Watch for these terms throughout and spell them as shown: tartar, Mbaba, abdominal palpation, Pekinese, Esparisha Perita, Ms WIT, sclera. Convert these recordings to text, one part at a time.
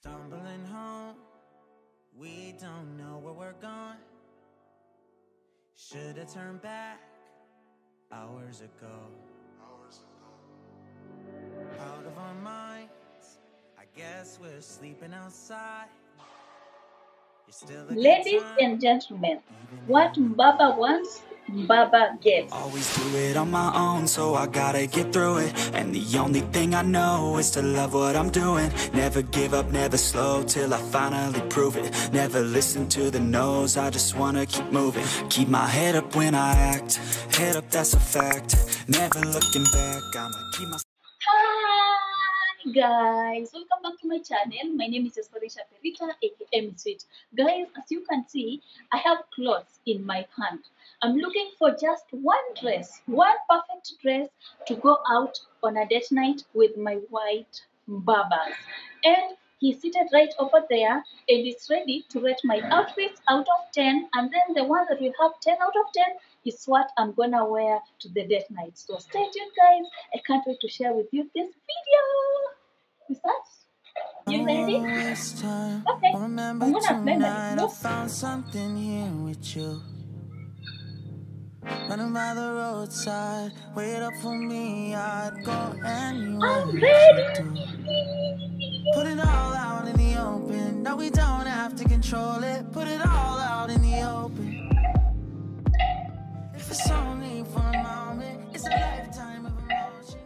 Stumbling home, we don't know where we're going. Should have turned back hours ago. Out of our minds, I guess we're sleeping outside. Ladies and gentlemen, what Mbaba wants, Mbaba gets. Always do it on my own, so I gotta get through it. And the only thing I know is to love what I'm doing. Never give up, never slow, till I finally prove it. Never listen to the no's, I just wanna keep moving. Keep my head up when I act, head up, that's a fact. Never looking back, I'ma keep my... Hi guys, welcome back to my channel. My name is Esparisha Perita, aka Ms WIT. Guys, as you can see, I have clothes in my hand. I'm looking for just one perfect dress to go out on a date night with my white Mbabas. And he's seated right over there and is ready to rate my outfits out of 10. And then the one that will have 10 out of 10 is what I'm gonna wear to the date night. So stay tuned, guys. I can't wait to share with you this video. Is that? You ready? Okay. I'm gonna play my look. I found something here with you. Running by the roadside, wait up for me. I'd go anywhere. I'm ready. Put it all out in the open. No, we don't have to control it. Put it all out in the open. If it's only for a moment, it's a lifetime of emotion.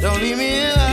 Don't leave me alone.